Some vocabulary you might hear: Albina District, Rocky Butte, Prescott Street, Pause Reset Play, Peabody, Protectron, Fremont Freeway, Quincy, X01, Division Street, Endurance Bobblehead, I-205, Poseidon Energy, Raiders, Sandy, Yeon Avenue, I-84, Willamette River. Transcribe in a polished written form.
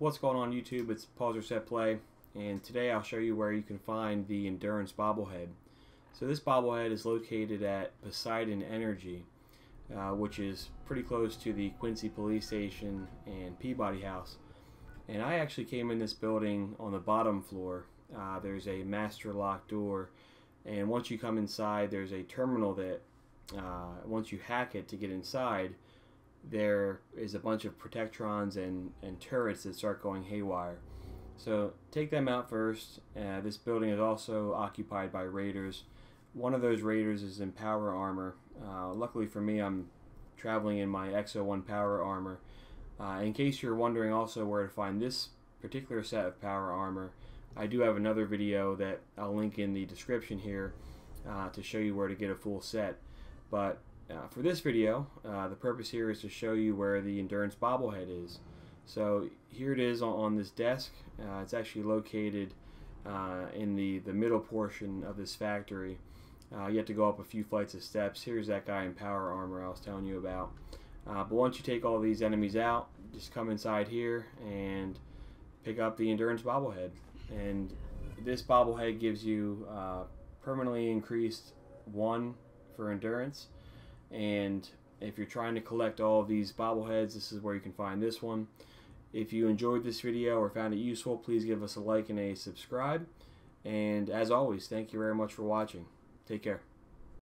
What's going on YouTube? It's Pause Reset Play, and today I'll show you where you can find the Endurance Bobblehead. So this bobblehead is located at Poseidon Energy, which is pretty close to the Quincy police station and Peabody house. And I actually came in this building on the bottom floor. There's a master lock door, and once you come inside there's a terminal that once you hack it to get inside, there is a bunch of protectrons and turrets that start going haywire. So take them out first. This building is also occupied by raiders. One of those raiders is in power armor. Luckily for me, I'm traveling in my X01 power armor. In case you're wondering also where to find this particular set of power armor, I do have another video that I'll link in the description here to show you where to get a full set. But for this video, the purpose here is to show you where the Endurance Bobblehead is. So here it is on this desk. It's actually located in the middle portion of this factory. You have to go up a few flights of steps. Here's that guy in power armor I was telling you about. But once you take all these enemies out, just come inside here and pick up the Endurance Bobblehead. And this bobblehead gives you permanently increased 1 for endurance. And if you're trying to collect all of these bobbleheads, this is where you can find this one. If you enjoyed this video or found it useful, please give us a like and a subscribe. And as always, thank you very much for watching. Take care.